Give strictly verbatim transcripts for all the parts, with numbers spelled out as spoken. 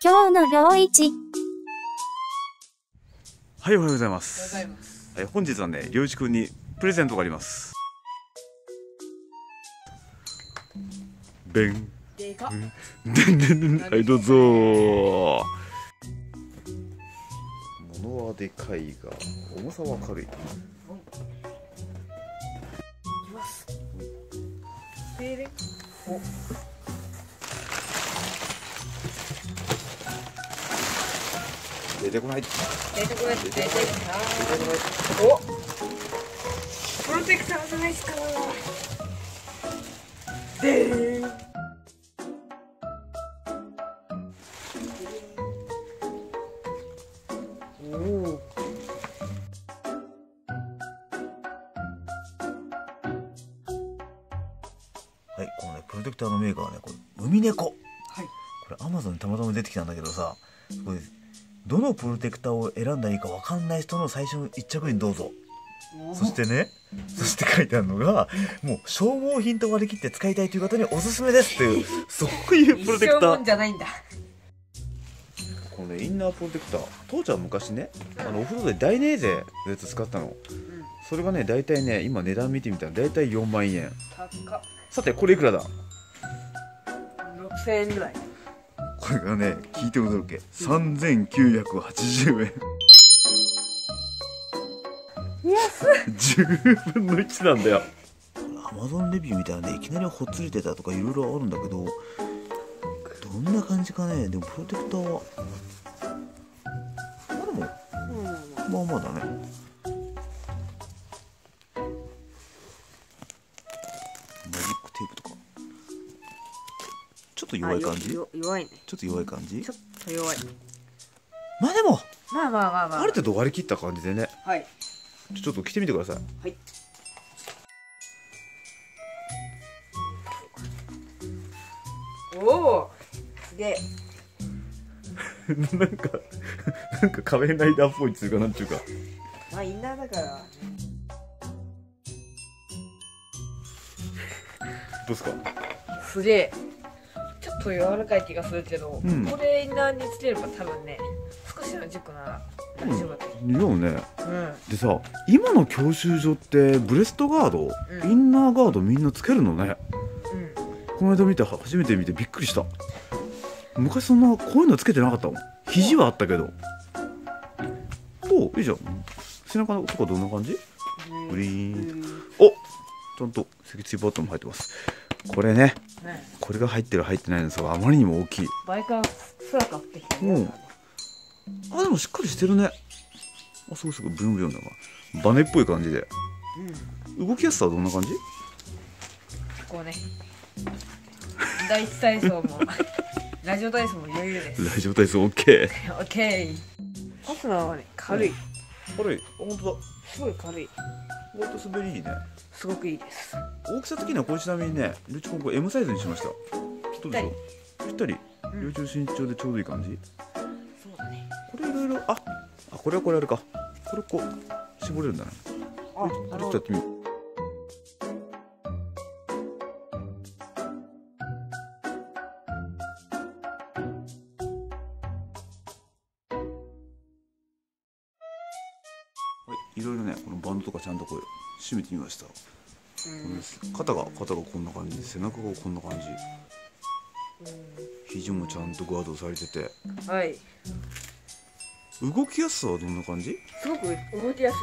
今日のローイチ。はい、おはようございます。はい、本日はね、りょういちくんにプレゼントがあります。べん。でか。でんでんでん。はい、どうぞー。物はでかいが、重さは軽い。いきます。でれ。お。出てこない。出てこない。出てこない。お。プロテクターじゃないですか。でーん。おお。はい、このね、プロテクターのメーカーはね、これ、海猫。はい。これ、アマゾンにたまたま出てきたんだけどさ。すごい。どのプロテクターを選んだらいいかわかんない人の最初の一着にどうぞ。そしてね、そして書いてあるのが、もう消耗品と割り切って使いたいという方におすすめですっていう、そういうプロテクター。消耗じゃないんだ。このね、インナープロテクター、父ちゃん昔ね、あのお風呂でダイネーゼのやつ使ったの。うん、それがね、大体ね、今値段見てみたら大体よんまんえん。高っ。さて、これいくらだ？ろくせんえんぐらい。これがね、聞いて驚け、さんぜんきゅうひゃくはちじゅうえん。じゅうぶんのいちなんだよ。アマゾンレビューみたいなね、いきなりほっつれてたとかいろいろあるんだけど、どんな感じかね。でもプロテクターはまあでも、まあまあだね。マジックテープとかちょっと弱い感じ。弱いね。ちょっと弱い感じ。ちょっと弱い。まあでも。まあまあまあまあ。ある程度割り切った感じでね。はい。ちょっと着てみてください。はい。おお。すげえ。なんか、なんか仮面ライダーっぽいっていうか、なんていうか。まあインナーだから。どうですか。すげえ。ちょっと柔らかい気がするけど、うん、これインナーにつければ多分ね、少しの軸なら大丈夫だと思う。うん、いいよね。うん、でさ、今の教習所ってブレストガード、うん、インナーガードみんなつけるのね。うん、この間見て、初めて見てびっくりした。昔そんなこういうのつけてなかったもん。肘はあったけど。お、いいじゃん。背中のとかどんな感じ？グリーン。お、ちゃんと脊椎パッドも入ってます。これね、ね、これが入ってる入ってないのさ、あまりにも大きい。倍かすら買ってきた、ね。うん。あ、でもしっかりしてるね。あ、すごいすごいブヨブヨだな。バネっぽい感じで。うん、動きやすさはどんな感じ？こうね。第一体操もラジオ体操も余裕です。ラジオ体操オッケー。オッケー。ファスナーはね、軽い。うん、軽い。あ、本当だ。すごい軽い。割と滑りいいね。すごくいいです。大きさ的にはこれちなみにね、りょういちくんこれ エム サイズにしました。どうでしょう？ぴったり。りょういちくん身長でちょうどいい感じ。そうだね。これいろいろ、あ、あ、これはこれあるか。これこう絞れるんだね。あ、あれちょっとやってみる。はい、いろいろね、このバンドとかちゃんとこれ締めてみました。肩が肩がこんな感じで、背中がこんな感じ、肘もちゃんとガードされてて、はい、動きやすさはどんな感じ？すごく動きやす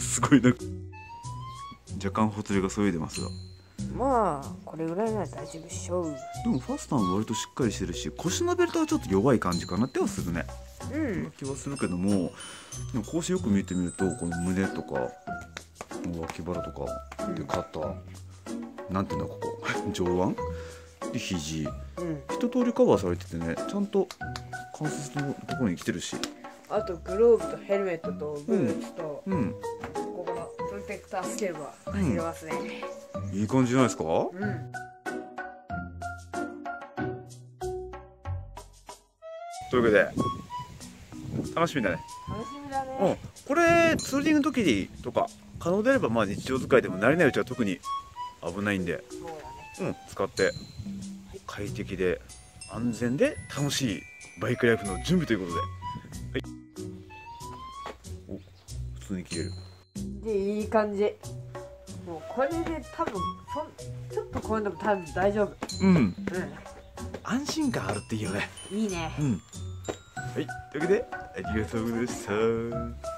い。すごいな、若干ほつれがそえでますが、まあこれぐらいなら大丈夫でしょう。でもファスナーも割としっかりしてるし、腰のベルトはちょっと弱い感じかなってはするね。うん、な気はするけども、でもこうしてよく見てみると、この胸とか脇腹とかで肩、うん、なんていうんだここ上腕で肘、うん、一通りカバーされててね、ちゃんと関節のところに来てるし、あとグローブとヘルメットとブーツと、うんうん、ここのプロテクターつければ入れますね、うん、いい感じじゃないですか、うん。というわけで楽しみだね。楽しみだね。うん、これね、ツーリングの時とか可能であれば、まあ日常使いでも慣れないうちは特に危ないんで、うん、使って快適で安全で楽しいバイクライフの準備ということで、はい、お、普通に消えるでいい感じ。もうこれで多分そちょっとこういうのも多分大丈夫。うん、うん、安心感あるっていいよね。いいね。うん、はい、というわけでありがとうございました。